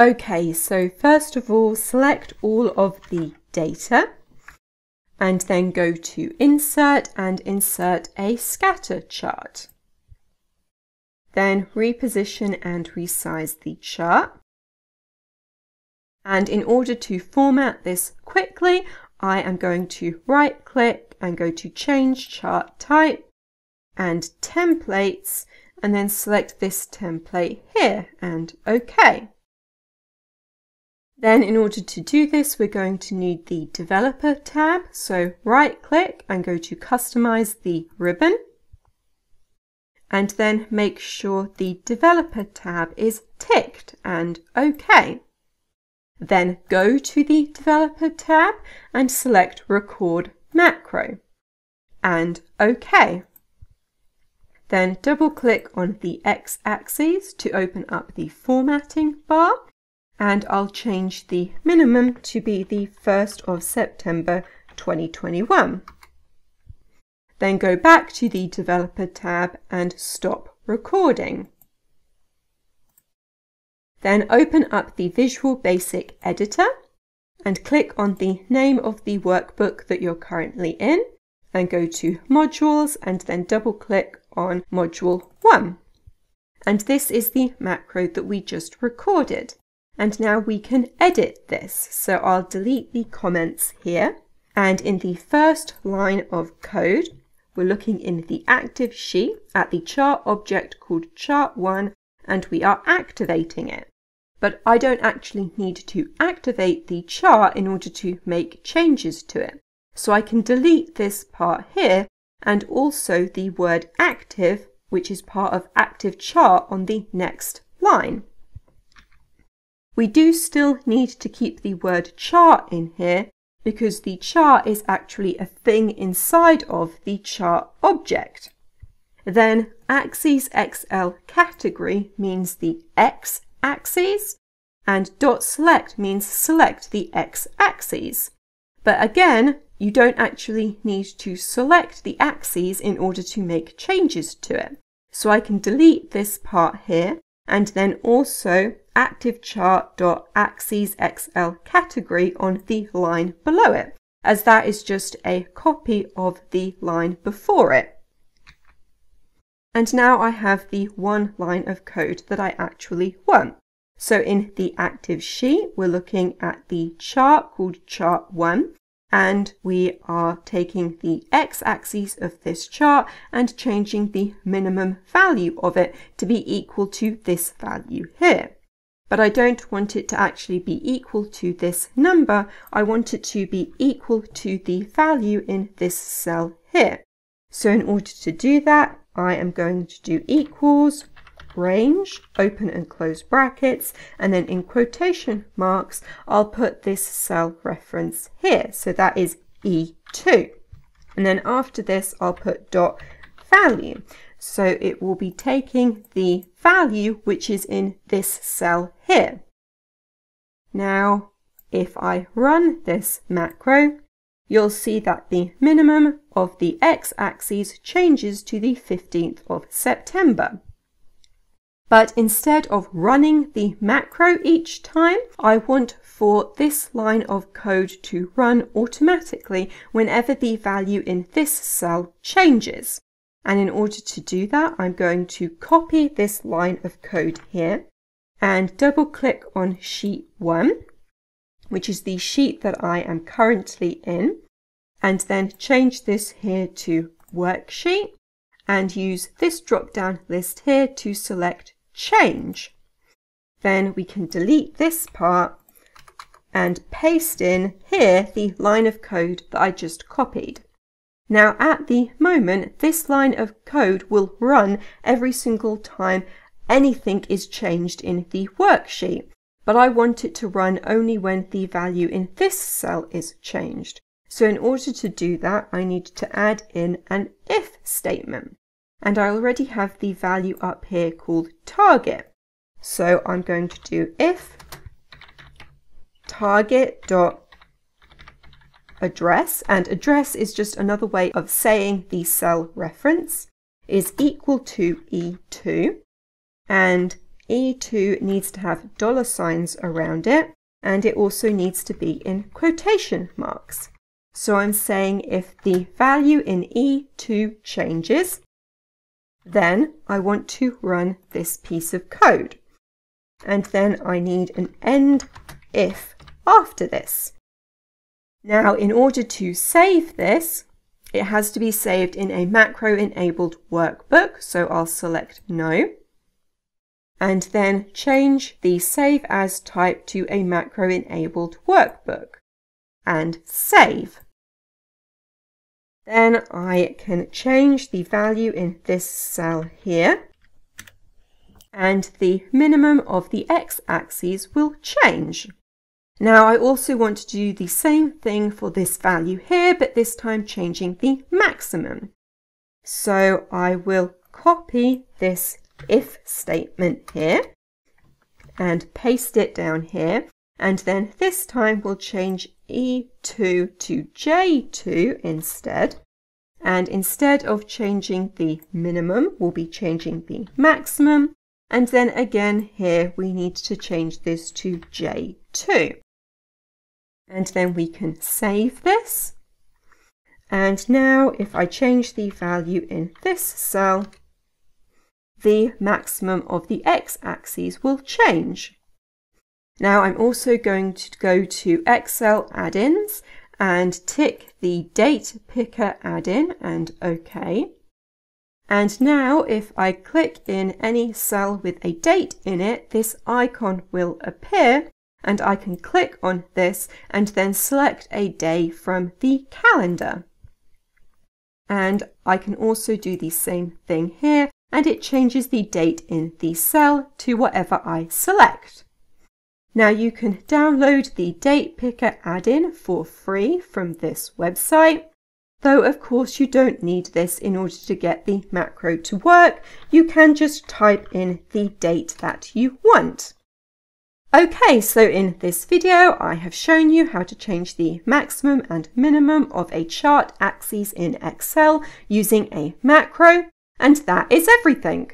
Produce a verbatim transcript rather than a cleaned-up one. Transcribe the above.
Okay, so first of all, select all of the data and then go to Insert and insert a scatter chart. Then reposition and resize the chart. And in order to format this quickly, I am going to right click and go to Change Chart Type and Templates, and then select this template here and OK. Then in order to do this, we're going to need the Developer tab. So right click and go to Customize the ribbon. And then make sure the Developer tab is ticked and OK. Then go to the Developer tab and select Record Macro and OK. Then double click on the X axis to open up the formatting bar, and I'll change the minimum to be the first of September twenty twenty-one. Then go back to the Developer tab and stop recording. Then open up the Visual Basic Editor and click on the name of the workbook that you're currently in, and go to Modules and then double click on Module one. And this is the macro that we just recorded. And now we can edit this. So I'll delete the comments here. And in the first line of code, we're looking in the active sheet at the chart object called chart one, and we are activating it. But I don't actually need to activate the chart in order to make changes to it. So I can delete this part here, and also the word active, which is part of active chart, on the next line. We do still need to keep the word chart in here, because the chart is actually a thing inside of the chart object. Then axes xlCategory means the X axis, and dot select means select the X axis. But again, you don't actually need to select the axes in order to make changes to it. So I can delete this part here, and then also ActiveChart.AxesXlCategory on the line below it, as that is just a copy of the line before it. And now I have the one line of code that I actually want. So in the active sheet, we're looking at the chart called chart one, and we are taking the x-axis of this chart and changing the minimum value of it to be equal to this value here. But I don't want it to actually be equal to this number. I want it to be equal to the value in this cell here. So in order to do that, I am going to do equals range, open and close brackets, and then in quotation marks, I'll put this cell reference here. So that is E two. And then after this, I'll put dot value. So it will be taking the value which is in this cell here. Now, if I run this macro, you'll see that the minimum of the x-axis changes to the fifteenth of September. But instead of running the macro each time, I want for this line of code to run automatically whenever the value in this cell changes. And in order to do that, I'm going to copy this line of code here and double click on sheet one, which is the sheet that I am currently in, and then change this here to worksheet and use this drop down list here to select change. Then we can delete this part and paste in here the line of code that I just copied. Now at the moment, this line of code will run every single time anything is changed in the worksheet, but I want it to run only when the value in this cell is changed. So in order to do that, I need to add in an if statement, and I already have the value up here called target. So I'm going to do if target dot address, and address is just another way of saying the cell reference, is equal to E two, and E two needs to have dollar signs around it, and it also needs to be in quotation marks. So I'm saying if the value in E two changes, then I want to run this piece of code. And then I need an end if after this. Now, in order to save this, it has to be saved in a macro-enabled workbook, so I'll select No, and then change the Save As type to a macro-enabled workbook, and save. Then I can change the value in this cell here, and the minimum of the x-axis will change. Now I also want to do the same thing for this value here, but this time changing the maximum. So I will copy this if statement here and paste it down here, and then this time we'll change E two to J two instead, and instead of changing the minimum we'll be changing the maximum, and then again here we need to change this to J two. And then we can save this. And now if I change the value in this cell, the maximum of the x-axis will change. Now I'm also going to go to Excel add-ins and tick the date picker add-in and OK. And now if I click in any cell with a date in it, this icon will appear, and I can click on this and then select a day from the calendar. And I can also do the same thing here, and it changes the date in the cell to whatever I select. Now you can download the date picker add-in for free from this website, though of course you don't need this in order to get the macro to work. You can just type in the date that you want. Okay, so in this video I have shown you how to change the maximum and minimum of a chart axis in Excel using a macro, and that is everything.